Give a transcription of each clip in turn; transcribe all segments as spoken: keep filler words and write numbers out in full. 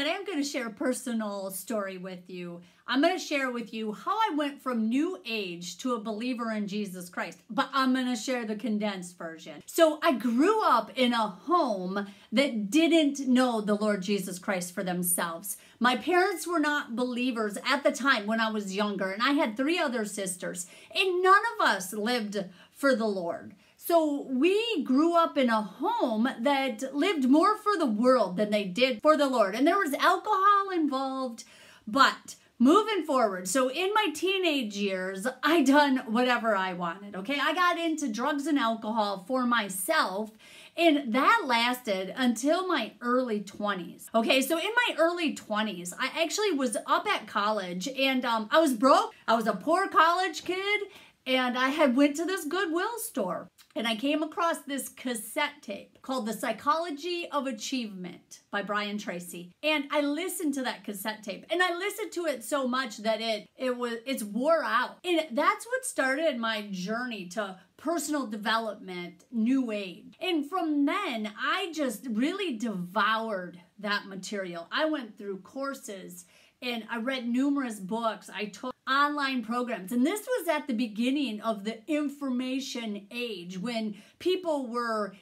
Today I'm going to share a personal story with you. I'm going to share with you how I went from new age to a believer in Jesus Christ, but I'm going to share the condensed version. So I grew up in a home that didn't know the Lord Jesus Christ for themselves. My parents were not believers at the time when I was younger, and I had three other sisters, and none of us lived for the Lord. So we grew up in a home that lived more for the world than they did for the Lord. And there was alcohol involved, but moving forward. So in my teenage years, I done whatever I wanted, okay? I got into drugs and alcohol for myself, and that lasted until my early twenties. Okay, so in my early twenties, I actually was up at college, and um, I was broke. I was a poor college kid, and I had went to this Goodwill store. And I came across this cassette tape called The Psychology of Achievement by Brian Tracy. And I listened to that cassette tape. And I listened to it so much that it, it was, it's wore out. And that's what started my journey to personal development, new age. And from then, I just really devoured that material. I went through courses and I read numerous books. I took online programs. And this was at the beginning of the information age when people were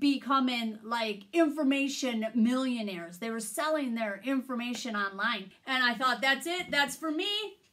becoming like information millionaires. They were selling their information online. And I thought, that's it. That's for me.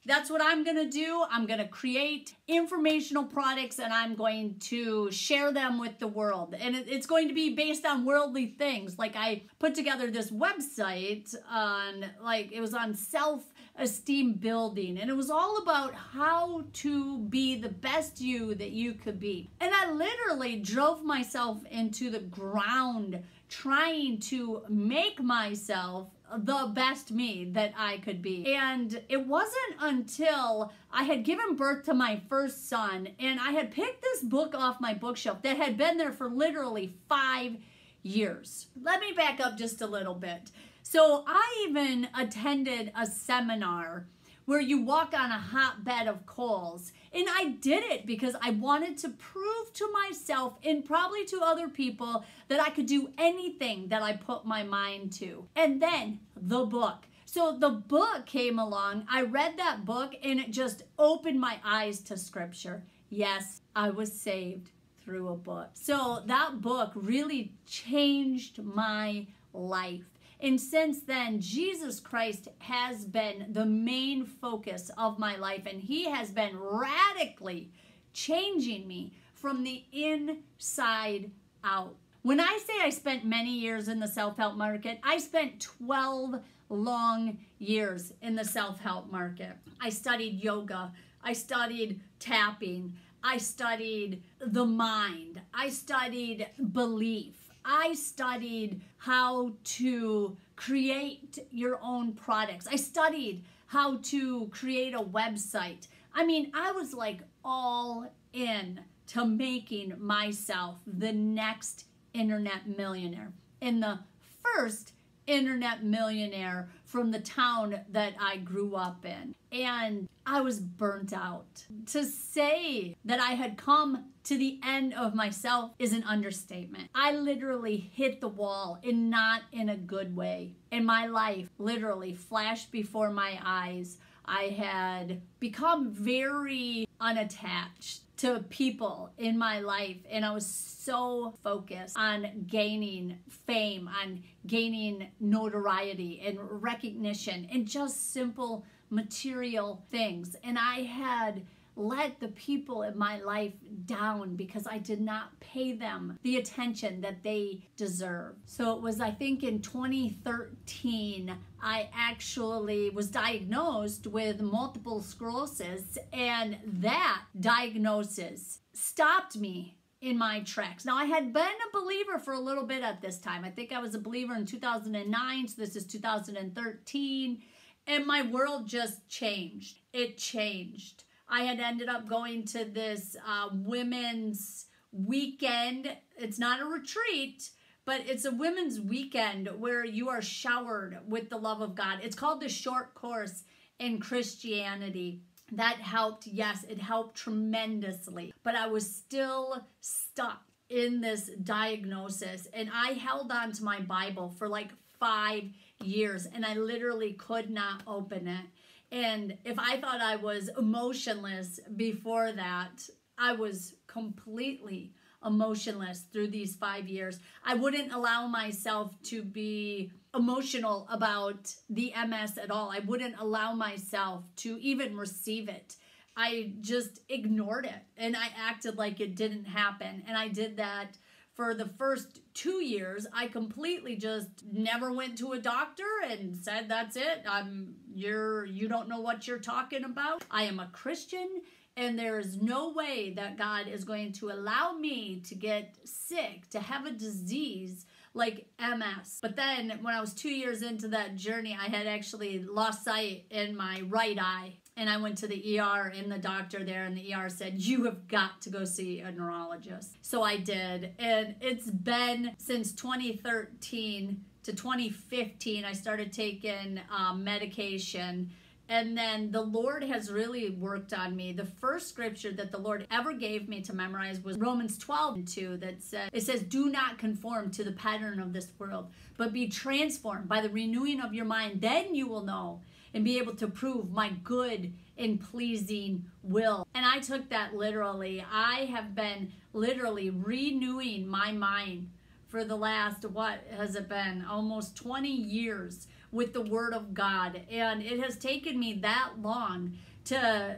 That's what I'm going to do. I'm going to create informational products and I'm going to share them with the world. And it's going to be based on worldly things. Like I put together this website on like, it was on self-esteem building. And it was all about how to be the best you that you could be. And I literally drove myself into the ground trying to make myself the best me that I could be. And it wasn't until I had given birth to my first son and I had picked this book off my bookshelf that had been there for literally five years. Let me back up just a little bit. So I even attended a seminar where you walk on a hot bed of coals. And I did it because I wanted to prove to myself and probably to other people that I could do anything that I put my mind to. And then the book. So the book came along. I read that book and it just opened my eyes to scripture. Yes, I was saved through a book. So that book really changed my life. And since then, Jesus Christ has been the main focus of my life, and he has been radically changing me from the inside out. When I say I spent many years in the self-help market, I spent twelve long years in the self-help market. I studied yoga. I studied tapping. I studied the mind. I studied belief. I studied how to create your own products. I studied how to create a website. I mean, I was like all in to making myself the next internet millionaire and the first internet millionaire from the town that I grew up in. And I was burnt out. To say that I had come to the end of myself is an understatement. I literally hit the wall, and not in a good way. And my life literally flashed before my eyes. I had become very unattached to people in my life, and I was so focused on gaining fame, on gaining notoriety and recognition and just simple material things. And I had let the people in my life down because I did not pay them the attention that they deserve. So it was, I think, in twenty thirteen, I actually was diagnosed with multiple sclerosis, and that diagnosis stopped me in my tracks. Now, I had been a believer for a little bit at this time. I think I was a believer in two thousand nine, so this is two thousand thirteen, and my world just changed. It changed. I had ended up going to this uh, women's weekend. It's not a retreat, but it's a women's weekend where you are showered with the love of God. It's called the Short Course in Christianity. That helped. Yes, it helped tremendously, but I was still stuck in this diagnosis, and I held on to my Bible for like five years, and I literally could not open it. And if I thought I was emotionless before that, I was completely emotionless through these five years. I wouldn't allow myself to be emotional about the M S at all. I wouldn't allow myself to even receive it. I just ignored it, and I acted like it didn't happen. And I did that for the first two years. I completely just never went to a doctor and said, that's it. I'm, you're, you don't know what you're talking about. I am a Christian, and there is no way that God is going to allow me to get sick, to have a disease like M S. But then when I was two years into that journey, I had actually lost sight in my right eye. And I went to the E R, and the doctor there in the E R said, you have got to go see a neurologist. So I did. And it's been since twenty thirteen to twenty fifteen, I started taking um, medication. And then the Lord has really worked on me. The first scripture that the Lord ever gave me to memorize was Romans twelve two, that said, it says, do not conform to the pattern of this world, but be transformed by the renewing of your mind. Then you will know and be able to prove my good and pleasing will. And I took that literally. I have been literally renewing my mind for the last, what has it been, almost twenty years with the Word of God. And it has taken me that long to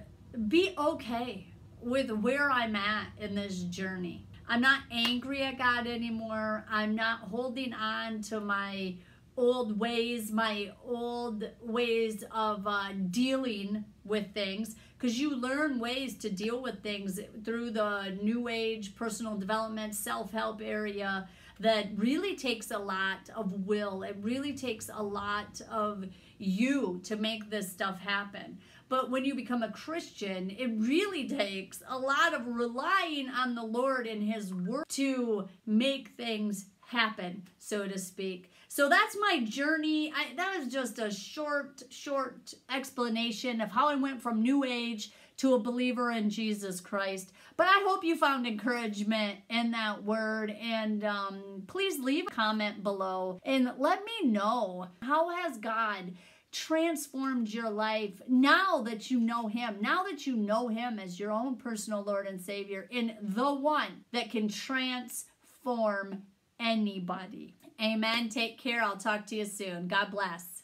be okay with where I'm at in this journey. I'm not angry at God anymore. I'm not holding on to my old ways, my old ways of uh, dealing with things, because you learn ways to deal with things through the New Age, personal development, self-help area. That really takes a lot of will. It really takes a lot of you to make this stuff happen. But when you become a Christian, it really takes a lot of relying on the Lord and His Word to make things happen, so to speak. So that's my journey. I, that is just a short, short explanation of how I went from New Age to a believer in Jesus Christ. But I hope you found encouragement in that word, and um, please leave a comment below and let me know, how has God transformed your life now that you know Him, now that you know Him as your own personal Lord and Savior, and the one that can transform anybody. Amen. Take care. I'll talk to you soon. God bless.